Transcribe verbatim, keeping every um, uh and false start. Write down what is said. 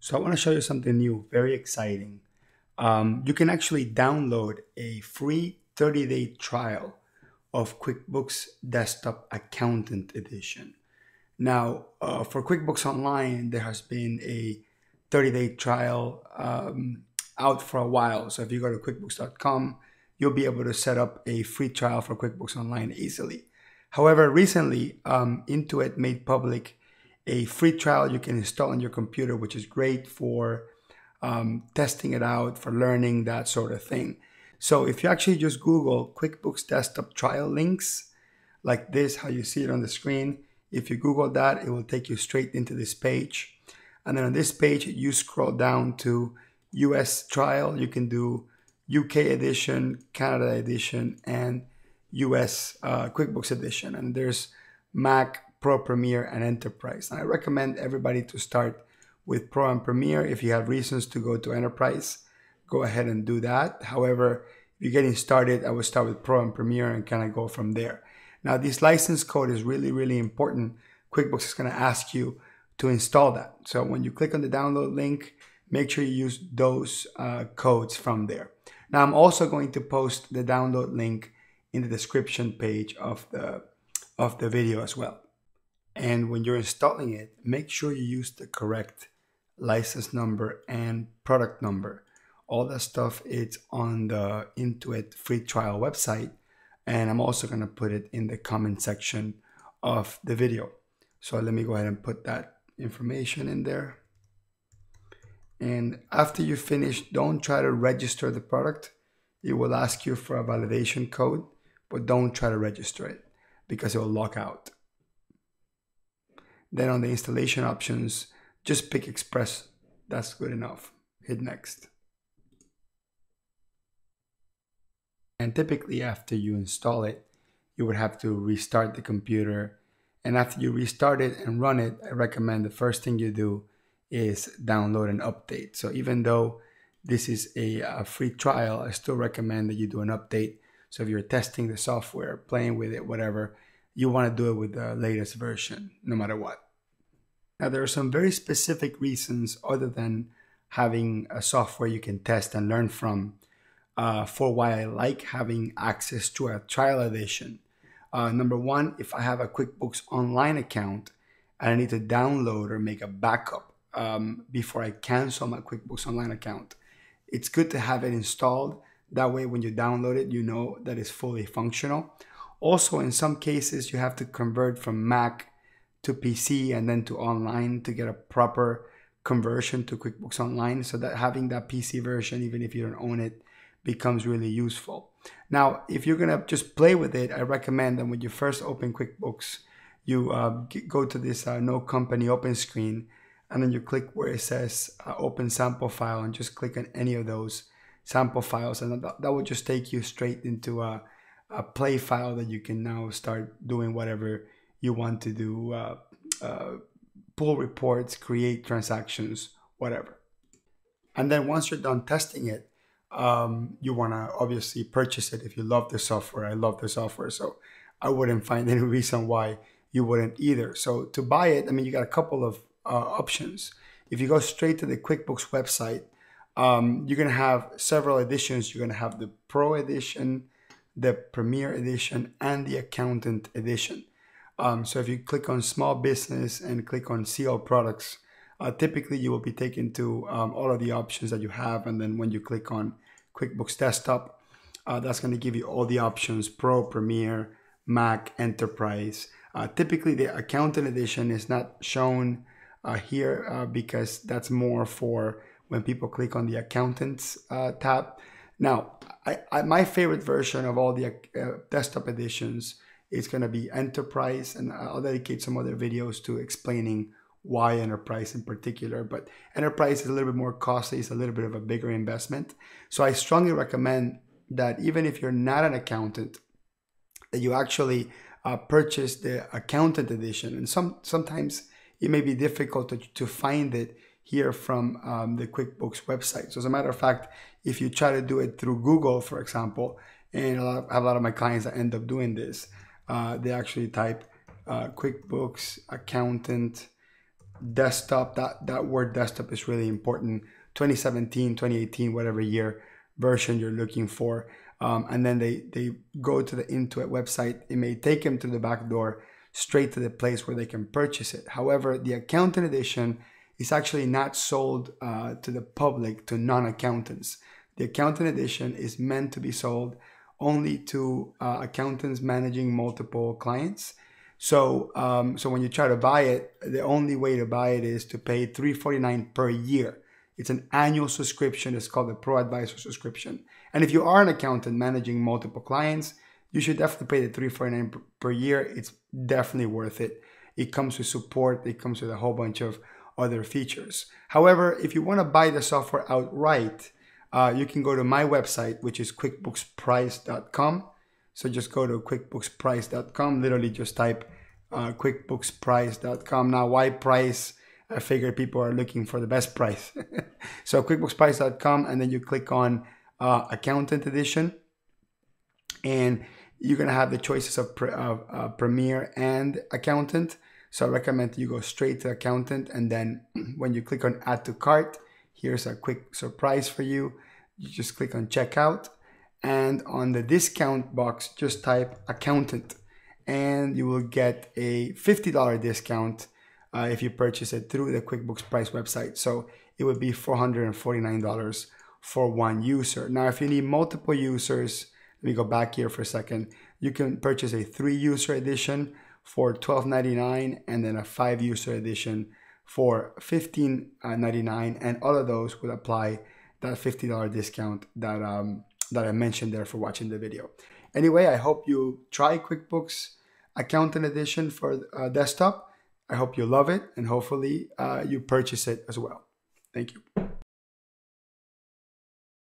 So I want to show you something new, very exciting. Um, you can actually download a free thirty-day trial of QuickBooks Desktop Accountant Edition. Now, uh, for QuickBooks Online, there has been a thirty-day trial um, out for a while. So if you go to QuickBooks dot com, you'll be able to set up a free trial for QuickBooks Online easily. However, recently, um, Intuit made public a free trial you can install on your computer, which is great for um, testing it out, for learning, that sort of thing. So if you actually just Google QuickBooks Desktop trial links, like this, how you see it on the screen, if you Google that, it will take you straight into this page. And then on this page, you scroll down to U S trial. You can do U K edition, Canada edition, and U S uh, QuickBooks edition. And there's Mac, Pro, Premier, and Enterprise. And I recommend everybody to start with Pro and Premier. If you have reasons to go to Enterprise, go ahead and do that. However, if you're getting started, I would start with Pro and Premier and kind of go from there. Now, this license code is really, really important. QuickBooks is going to ask you to install that. So when you click on the download link, make sure you use those uh, codes from there. Now, I'm also going to post the download link in the description page of the, of the video as well. And when you're installing it, make sure you use the correct license number and product number. All that stuff, it's on the Intuit free trial website. And I'm also going to put it in the comment section of the video. So let me go ahead and put that information in there. And after you finish, don't try to register the product. It will ask you for a validation code, but don't try to register it because it will lock out. Then on the installation options, just pick Express. That's good enough. Hit next. And typically after you install it, you would have to restart the computer. And after you restart it and run it, I recommend the first thing you do is download an update. So even though this is a, a free trial, I still recommend that you do an update. So if you're testing the software, playing with it, whatever, you want to do it with the latest version, no matter what. Now, there are some very specific reasons other than having a software you can test and learn from uh, for why I like having access to a trial edition. Uh, number one, if I have a QuickBooks Online account and I need to download or make a backup um, before I cancel my QuickBooks Online account, it's good to have it installed. That way, when you download it, you know that it's fully functional. Also, in some cases, you have to convert from Mac to P C and then to online to get a proper conversion to QuickBooks Online, so that having that P C version, even if you don't own it, becomes really useful. Now, if you're going to just play with it, I recommend that when you first open QuickBooks, you uh, go to this uh, No Company Open screen, and then you click where it says uh, Open Sample File, and just click on any of those sample files, and that, that will just take you straight into a uh, a play file that you can now start doing whatever you want to do, uh, uh, pull reports, create transactions, whatever. And then once you're done testing it, um, you want to obviously purchase it if you love the software. I love the software, so I wouldn't find any reason why you wouldn't either. So to buy it, I mean, you got a couple of uh, options. If you go straight to the QuickBooks website, um, you're going to have several editions. You're going to have the Pro edition, the Premier edition, and the Accountant edition. Um, so if you click on Small Business and click on See All Products, uh, typically you will be taken to um, all of the options that you have. And then when you click on QuickBooks Desktop, uh, that's going to give you all the options: Pro, Premier, Mac, Enterprise. Uh, typically the Accountant edition is not shown uh, here uh, because that's more for when people click on the Accountants uh, tab. Now, I, I, my favorite version of all the uh, desktop editions is going to be Enterprise, and I'll dedicate some other videos to explaining why Enterprise in particular. But Enterprise is a little bit more costly. It's a little bit of a bigger investment. So I strongly recommend that even if you're not an accountant, that you actually uh, purchase the Accountant edition. And some sometimes it may be difficult to, to find it here from um, the QuickBooks website. So as a matter of fact, if you try to do it through Google, for example, and a lot of, I have a lot of my clients that end up doing this, uh, they actually type uh, QuickBooks Accountant desktop, that, that word desktop is really important. twenty seventeen, twenty eighteen, whatever year version you're looking for. Um, and then they, they go to the Intuit website. It may take them through the back door straight to the place where they can purchase it. However, the Accountant Edition is actually not sold uh, to the public, to non-accountants. The Accountant Edition is meant to be sold only to uh, accountants managing multiple clients. So, um, so when you try to buy it, the only way to buy it is to pay three forty-nine per year. It's an annual subscription. It's called the Pro Advisor subscription. And if you are an accountant managing multiple clients, you should definitely pay the three forty-nine per year. It's definitely worth it. It comes with support. It comes with a whole bunch of other features. However, if you want to buy the software outright, uh, you can go to my website, which is QuickBooks Price dot com. So just go to QuickBooks Price dot com. Literally just type uh, QuickBooks Price dot com. Now, why price? I figure people are looking for the best price. So QuickBooks Price dot com, and then you click on uh, Accountant Edition, and you're gonna have the choices of pre uh, uh, Premier and Accountant. So I recommend you go straight to Accountant, and then when you click on Add to Cart, here's a quick surprise for you. You just click on Checkout, and on the discount box, just type Accountant, and you will get a fifty dollar discount Uh, if you purchase it through the QuickBooks Price website. So it would be four hundred forty-nine dollars for one user. Now, if you need multiple users, let me go back here for a second. You can purchase a three user edition for twelve ninety-nine, and then a five user edition for fifteen ninety-nine, and all of those would apply that fifty dollar discount that, um, that I mentioned there for watching the video. Anyway, I hope you try QuickBooks Accountant Edition for uh, desktop. I hope you love it, and hopefully uh, you purchase it as well. Thank you.